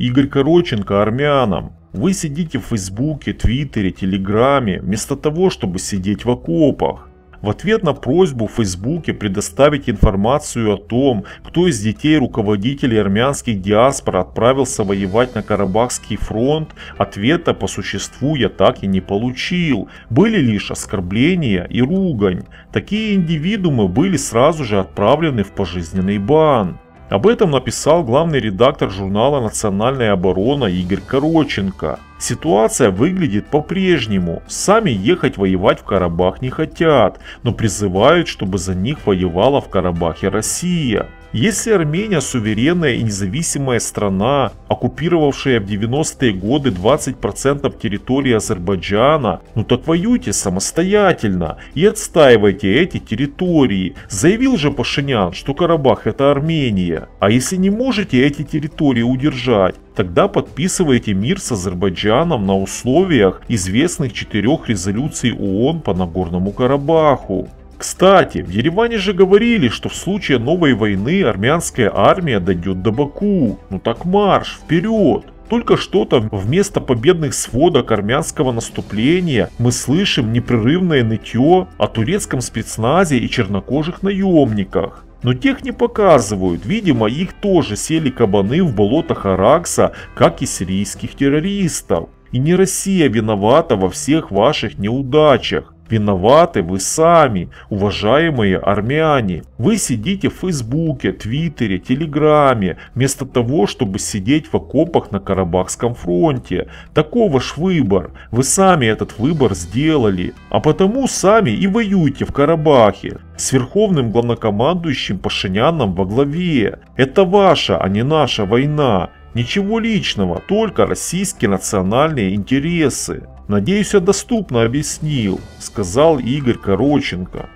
Игорь Коротченко армянам: вы сидите в Фейсбуке, Твиттере, Телеграме, вместо того, чтобы сидеть в окопах. В ответ на просьбу в Фейсбуке предоставить информацию о том, кто из детей руководителей армянских диаспор отправился воевать на Карабахский фронт, ответа по существу я так и не получил. Были лишь оскорбления и ругань. Такие индивидуумы были сразу же отправлены в пожизненный бан. Об этом написал главный редактор журнала «Национальная оборона» Игорь Коротченко. Ситуация выглядит по-прежнему. Сами ехать воевать в Карабах не хотят, но призывают, чтобы за них воевала в Карабахе Россия. Если Армения суверенная и независимая страна, оккупировавшая в 90-е годы 20% территории Азербайджана, ну так воюйте самостоятельно и отстаивайте эти территории. Заявил же Пашинян, что Карабах — это Армения. А если не можете эти территории удержать, тогда подписывайте мир с Азербайджаном на условиях известных 4 резолюций ООН по Нагорному Карабаху. Кстати, в Ереване же говорили, что в случае новой войны армянская армия дойдет до Баку. Ну так марш, вперед! Только что-то вместо победных сводок армянского наступления мы слышим непрерывное нытье о турецком спецназе и чернокожих наемниках. Но тех не показывают, видимо, их тоже сели кабаны в болотах Аракса, как и сирийских террористов. И не Россия виновата во всех ваших неудачах. Виноваты вы сами, уважаемые армяне. Вы сидите в Фейсбуке, Твиттере, Телеграме, вместо того, чтобы сидеть в окопах на Карабахском фронте. Такой ваш выбор. Вы сами этот выбор сделали. А потому сами и воюйте в Карабахе. С верховным главнокомандующим Пашиняном во главе. Это ваша, а не наша война. Ничего личного, только российские национальные интересы. Надеюсь, я доступно объяснил, сказал Игорь Коротченко.